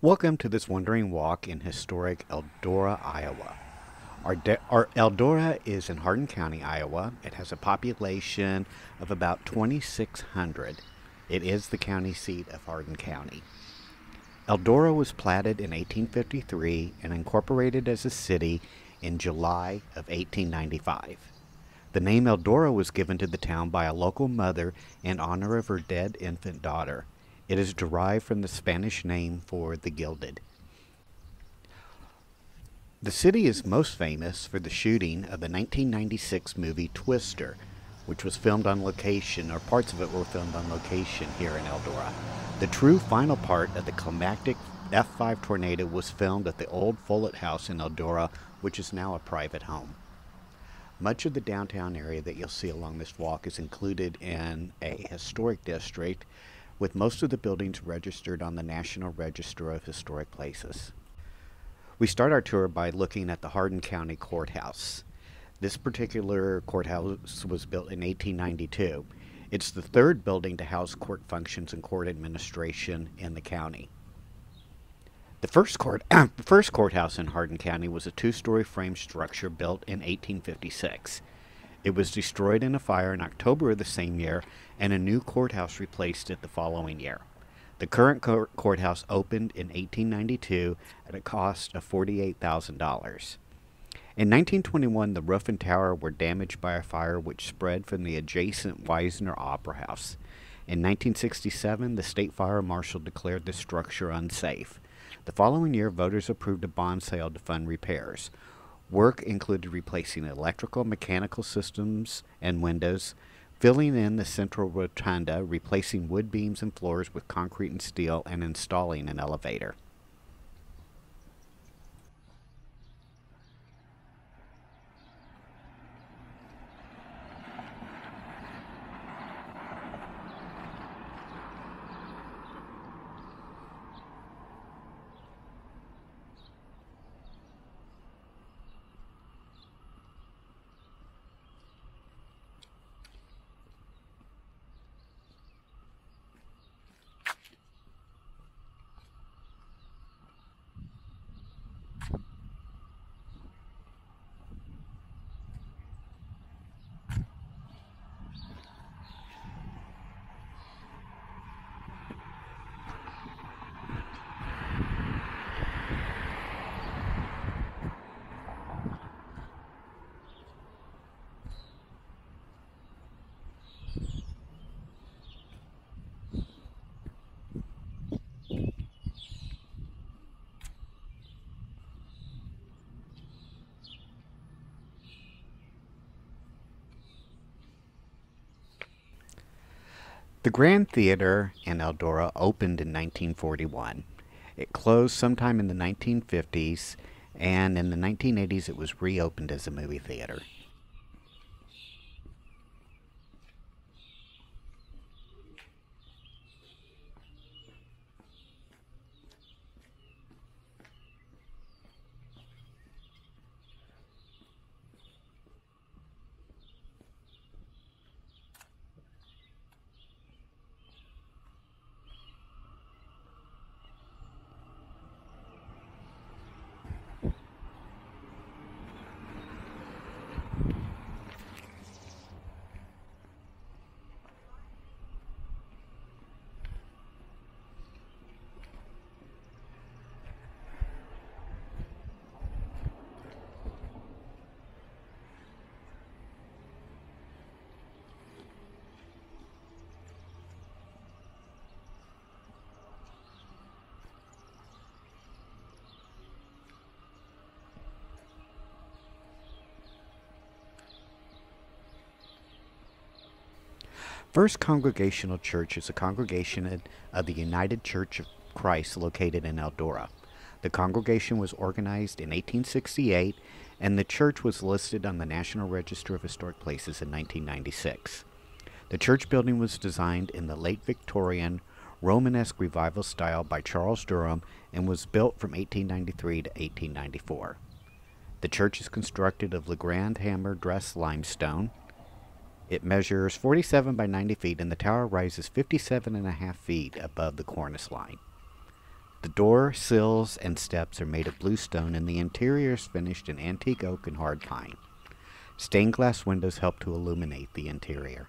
Welcome to this wandering walk in historic Eldora, Iowa. Our Eldora is in Hardin County, Iowa. It has a population of about 2,600. It is the county seat of Hardin County. Eldora was platted in 1853 and incorporated as a city in July of 1895. The name Eldora was given to the town by a local mother in honor of her dead infant daughter. It is derived from the Spanish name for the gilded. The city is most famous for the shooting of the 1996 movie Twister, which was filmed on location, or parts of it were filmed on location here in Eldora. The true final part of the climactic F5 tornado was filmed at the old Follett House in Eldora, which is now a private home. Much of the downtown area that you'll see along this walk is included in a historic district, with most of the buildings registered on the National Register of Historic Places. We start our tour by looking at the Hardin County Courthouse. This particular courthouse was built in 1892. It's the third building to house court functions and court administration in the county. The first courthouse in Hardin County was a two-story frame structure built in 1856. It was destroyed in a fire in October of the same year, and a new courthouse replaced it the following year. The current courthouse opened in 1892 at a cost of $48,000. In 1921, the roof and tower were damaged by a fire which spread from the adjacent Wiesner Opera House. In 1967, the state fire marshal declared the structure unsafe. The following year, voters approved a bond sale to fund repairs. Work included replacing electrical, mechanical systems and windows, filling in the central rotunda, replacing wood beams and floors with concrete and steel, and installing an elevator. The Grand Theater in Eldora opened in 1941. It closed sometime in the 1950s, and in the 1980s it was reopened as a movie theater. First Congregational Church is a congregation of the United Church of Christ located in Eldora. The congregation was organized in 1868, and the church was listed on the National Register of Historic Places in 1996. The church building was designed in the late Victorian Romanesque Revival style by Charles Durham and was built from 1893 to 1894. The church is constructed of Le Grand hammer dress limestone. It measures 47 by 90 feet, and the tower rises 57.5 feet above the cornice line. The door, sills, and steps are made of blue stone, and the interior is finished in antique oak and hard pine. Stained glass windows help to illuminate the interior.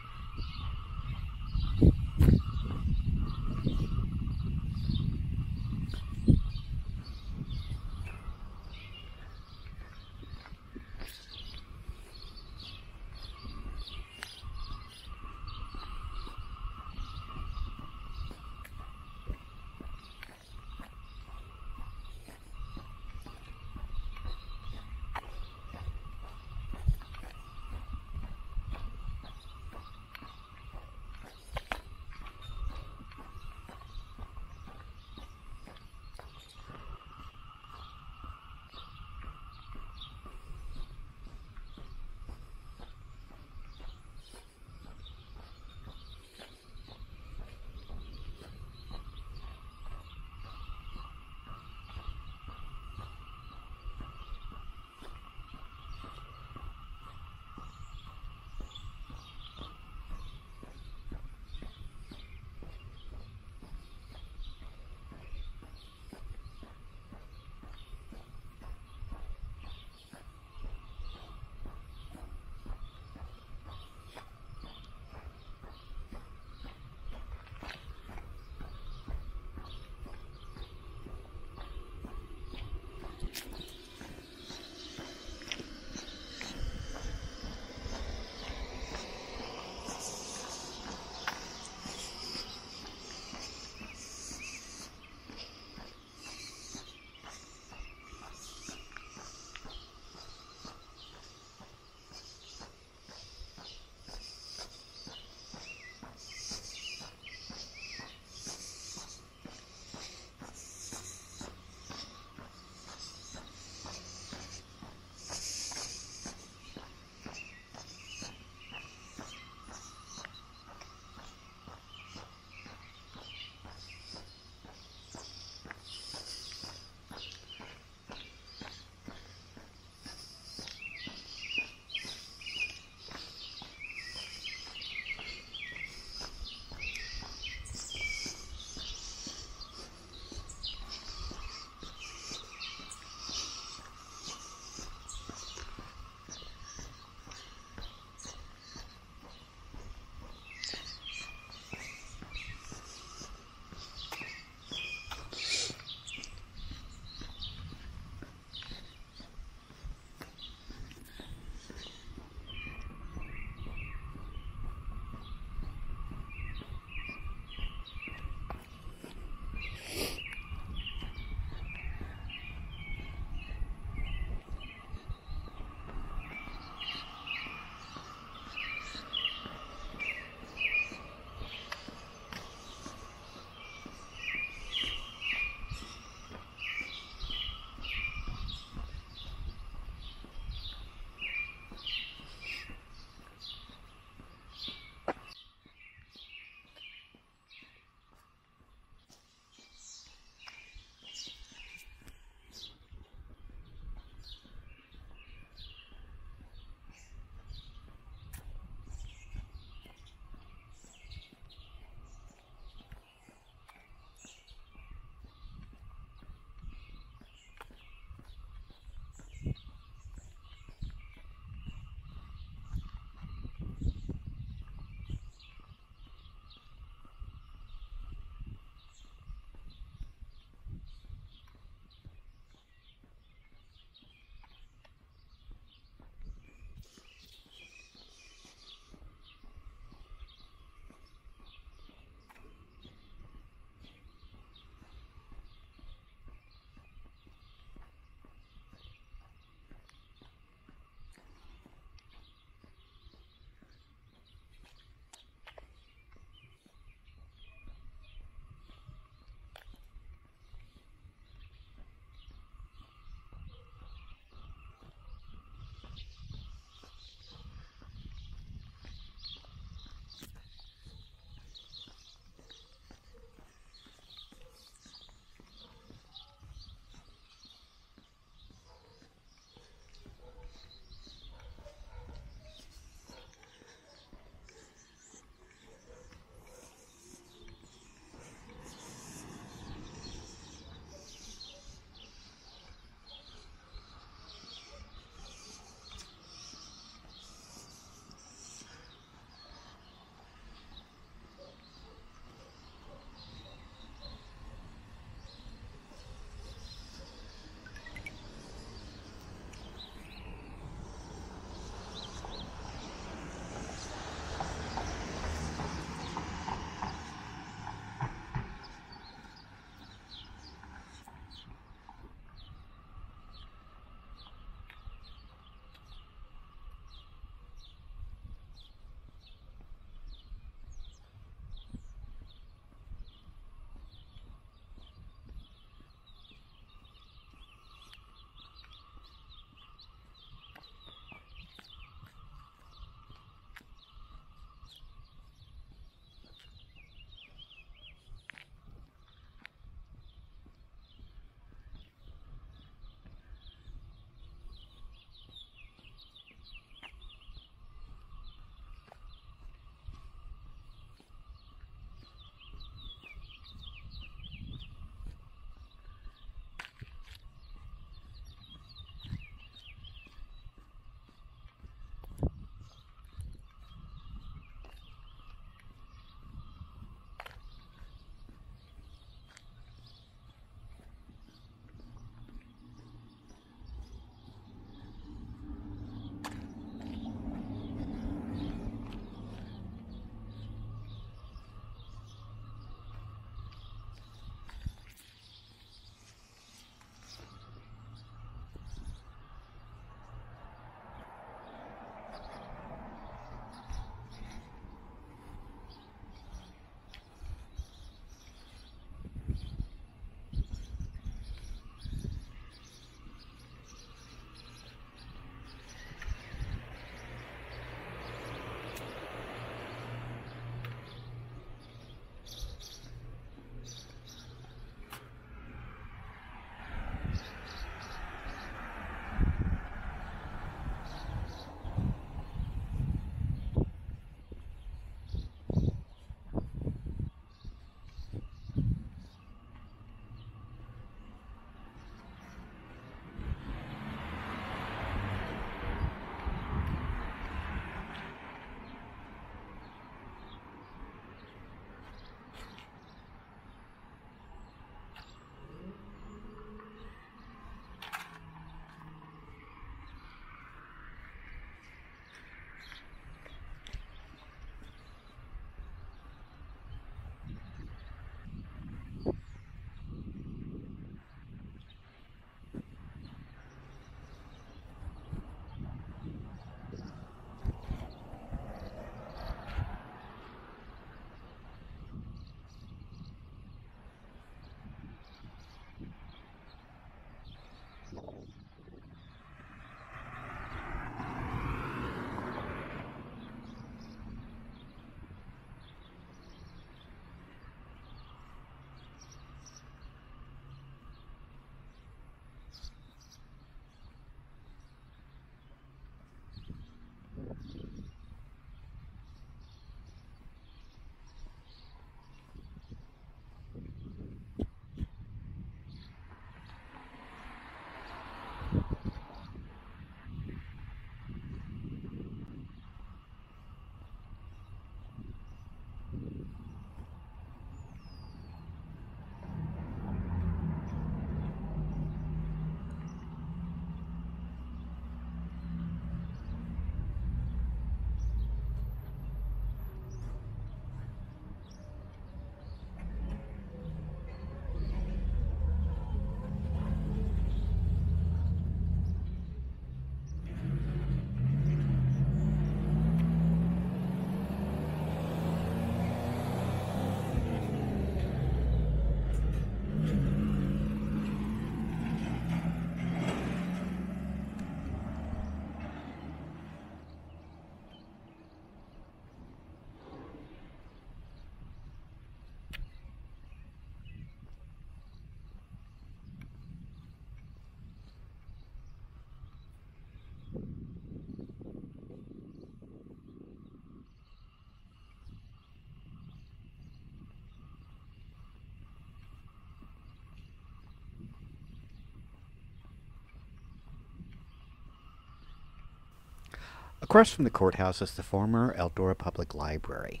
Across from the courthouse is the former Eldora Public Library.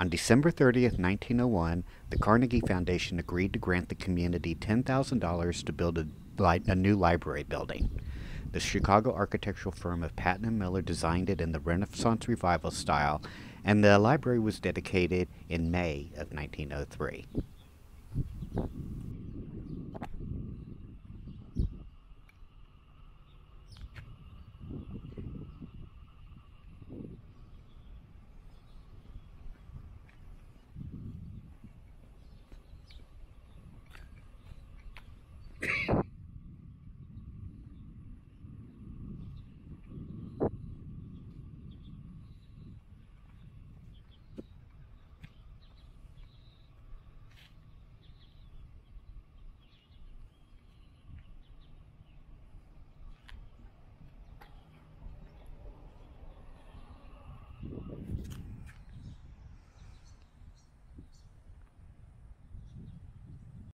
On December 30th, 1901, the Carnegie Foundation agreed to grant the community $10,000 to build a new library building. The Chicago architectural firm of Patton and Miller designed it in the Renaissance Revival style, and the library was dedicated in May of 1903.